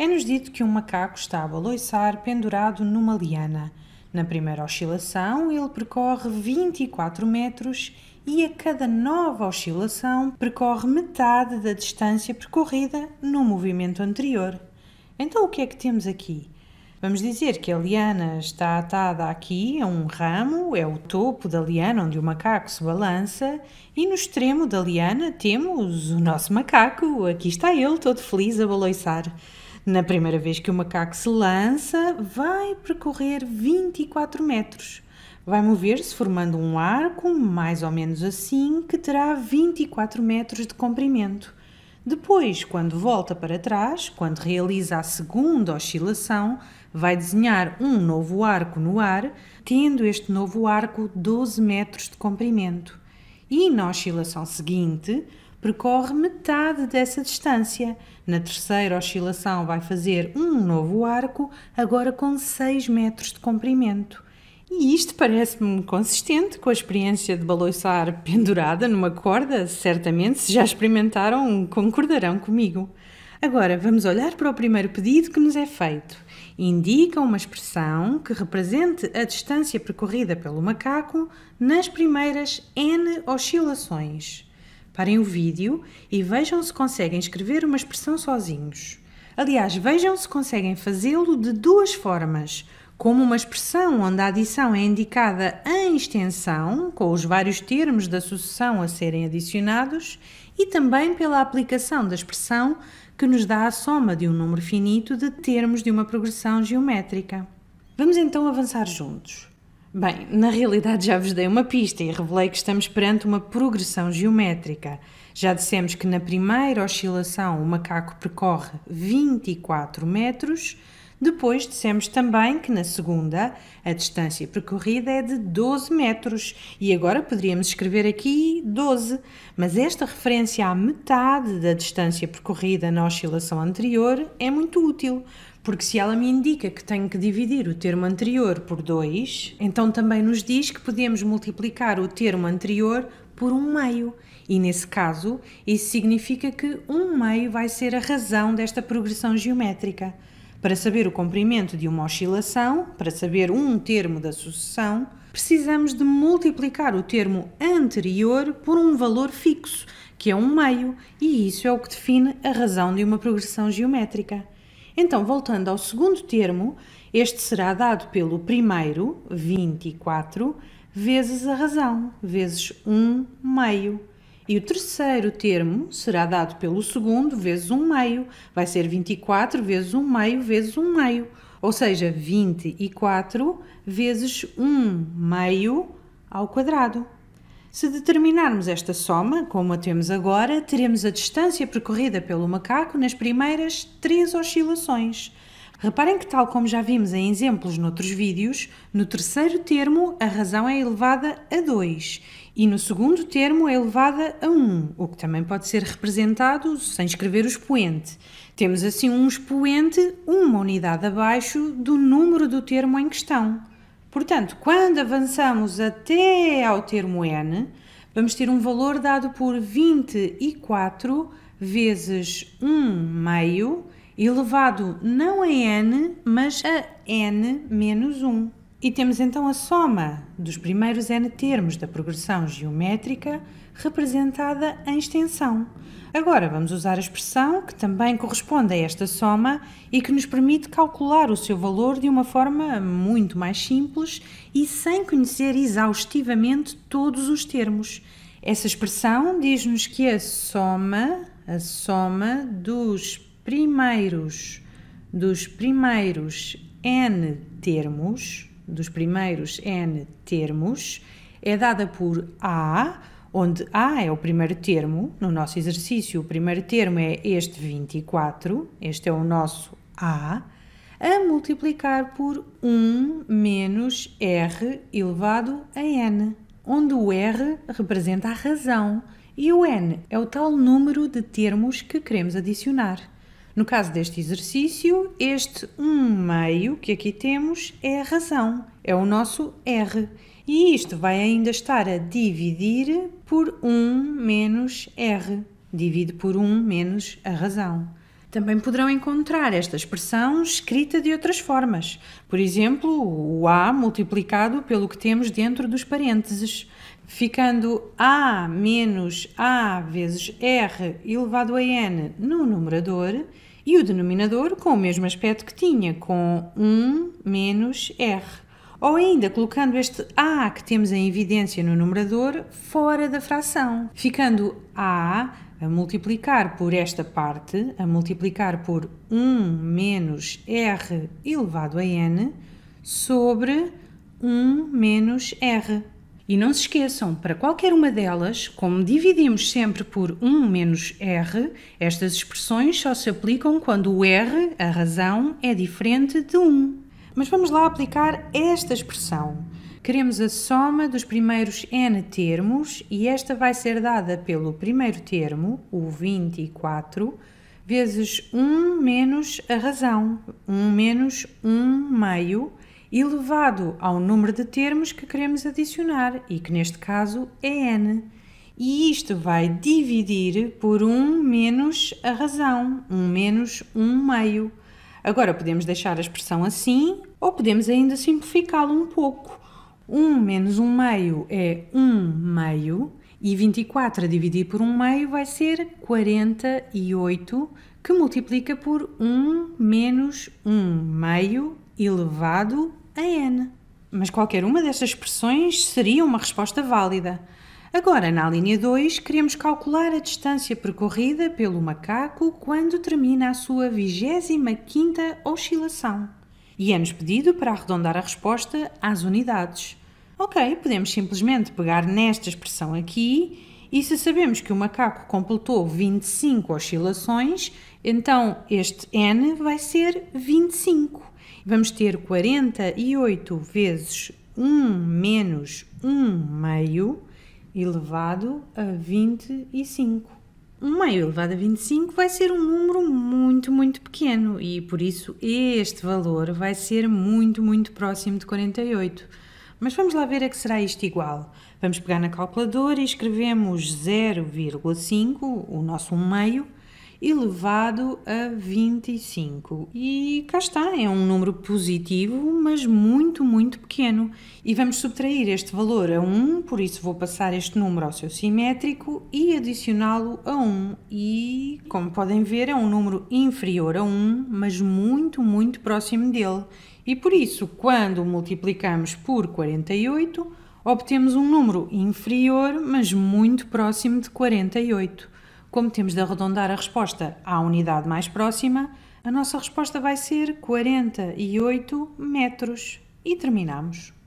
É-nos dito que um macaco estava a loiçar pendurado numa liana. Na primeira oscilação, ele percorre 24 metros e a cada nova oscilação percorre metade da distância percorrida no movimento anterior. Então o que é que temos aqui? Vamos dizer que a liana está atada aqui a um ramo, é o topo da liana onde o macaco se balança, e no extremo da liana temos o nosso macaco, aqui está ele todo feliz a baloiçar. Na primeira vez que o macaco se lança, vai percorrer 24 metros. Vai mover-se formando um arco, mais ou menos assim, que terá 24 metros de comprimento. Depois, quando volta para trás, quando realiza a segunda oscilação, vai desenhar um novo arco no ar, tendo este novo arco 12 metros de comprimento. E na oscilação seguinte, percorre metade dessa distância. Na terceira oscilação vai fazer um novo arco, agora com 6 metros de comprimento. E isto parece-me consistente com a experiência de baloiçar pendurada numa corda. Certamente, se já experimentaram, concordarão comigo. Agora, vamos olhar para o primeiro pedido que nos é feito. Indica uma expressão que represente a distância percorrida pelo macaco nas primeiras N oscilações. Parem o vídeo e vejam se conseguem escrever uma expressão sozinhos. Aliás, vejam se conseguem fazê-lo de duas formas, como uma expressão onde a adição é indicada em extensão, com os vários termos da sucessão a serem adicionados, e também pela aplicação da expressão que nos dá a soma de um número finito de termos de uma progressão geométrica. Vamos então avançar juntos. Bem, na realidade já vos dei uma pista e revelei que estamos perante uma progressão geométrica. Já dissemos que na primeira oscilação o macaco percorre 24 metros, depois dissemos também que na segunda a distância percorrida é de 12 metros e agora poderíamos escrever aqui 12, mas esta referência à metade da distância percorrida na oscilação anterior é muito útil, porque se ela me indica que tenho que dividir o termo anterior por 2, então também nos diz que podemos multiplicar o termo anterior por 1/2 e, nesse caso, isso significa que 1/2 vai ser a razão desta progressão geométrica. Para saber o comprimento de uma oscilação, para saber um termo da sucessão, precisamos de multiplicar o termo anterior por um valor fixo, que é 1/2, e isso é o que define a razão de uma progressão geométrica. Então, voltando ao segundo termo, este será dado pelo primeiro, 24, vezes a razão, vezes 1/2. E o terceiro termo será dado pelo segundo vezes 1/2, vai ser 24 vezes 1/2 vezes 1/2, ou seja, 24 vezes 1/2 ao quadrado. Se determinarmos esta soma, como a temos agora, teremos a distância percorrida pelo macaco nas primeiras 3 oscilações. Reparem que, tal como já vimos em exemplos noutros vídeos, no terceiro termo a razão é elevada a 2. E no segundo termo é elevada a 1, o que também pode ser representado sem escrever o expoente. Temos assim um expoente, uma unidade abaixo do número do termo em questão. Portanto, quando avançamos até ao termo n, vamos ter um valor dado por 24 vezes 1/2 elevado não a n, mas a n menos 1. E temos então a soma dos primeiros n termos da progressão geométrica representada em extensão. Agora vamos usar a expressão que também corresponde a esta soma e que nos permite calcular o seu valor de uma forma muito mais simples e sem conhecer exaustivamente todos os termos. Essa expressão diz-nos que a soma dos primeiros n termos é dada por A, onde A é o primeiro termo. No nosso exercício, o primeiro termo é este 24, este é o nosso A, a multiplicar por 1 menos R elevado a N, onde o R representa a razão e o N é o tal número de termos que queremos adicionar. No caso deste exercício, este 1/2 que aqui temos é a razão, é o nosso R. E isto vai ainda estar a dividir por 1 menos R. Divide por 1 menos a razão. Também poderão encontrar esta expressão escrita de outras formas. Por exemplo, o A multiplicado pelo que temos dentro dos parênteses, ficando A menos A vezes R elevado a N no numerador e o denominador com o mesmo aspecto que tinha, com 1 menos R. Ou ainda colocando este A que temos em evidência no numerador fora da fração, ficando A a multiplicar por esta parte, a multiplicar por 1 menos R elevado a N sobre 1 menos R. E não se esqueçam, para qualquer uma delas, como dividimos sempre por 1 menos R, estas expressões só se aplicam quando o R, a razão, é diferente de 1. Mas vamos lá aplicar esta expressão. Queremos a soma dos primeiros n termos e esta vai ser dada pelo primeiro termo, o 24, vezes 1 menos a razão, 1 menos 1 meio, elevado ao número de termos que queremos adicionar e que neste caso é n. E isto vai dividir por 1 menos a razão, 1 menos 1 meio. Agora podemos deixar a expressão assim ou podemos ainda simplificá-la um pouco. 1 menos 1 meio é 1 meio e 24 a dividir por 1 meio vai ser 48, que multiplica por 1 menos 1 meio elevado a n. Mas qualquer uma destas expressões seria uma resposta válida. Agora, na linha 2, queremos calcular a distância percorrida pelo macaco quando termina a sua 25ª oscilação. E é-nos pedido para arredondar a resposta às unidades. Ok, podemos simplesmente pegar nesta expressão aqui e se sabemos que o macaco completou 25 oscilações, então este n vai ser 25. Vamos ter 48 vezes 1 menos 1 meio elevado a 25. 1 meio elevado a 25 vai ser um número muito, muito pequeno e, por isso, este valor vai ser muito, muito próximo de 48. Mas vamos lá ver a que será isto igual. Vamos pegar na calculadora e escrevemos 0,5, o nosso 1 meio, elevado a 25. E cá está, é um número positivo, mas muito, muito pequeno. E vamos subtrair este valor a 1, por isso vou passar este número ao seu simétrico e adicioná-lo a 1. E, como podem ver, é um número inferior a 1, mas muito, muito próximo dele. E por isso, quando multiplicamos por 48, obtemos um número inferior, mas muito próximo de 48. Como temos de arredondar a resposta à unidade mais próxima, a nossa resposta vai ser 48 metros. E terminamos.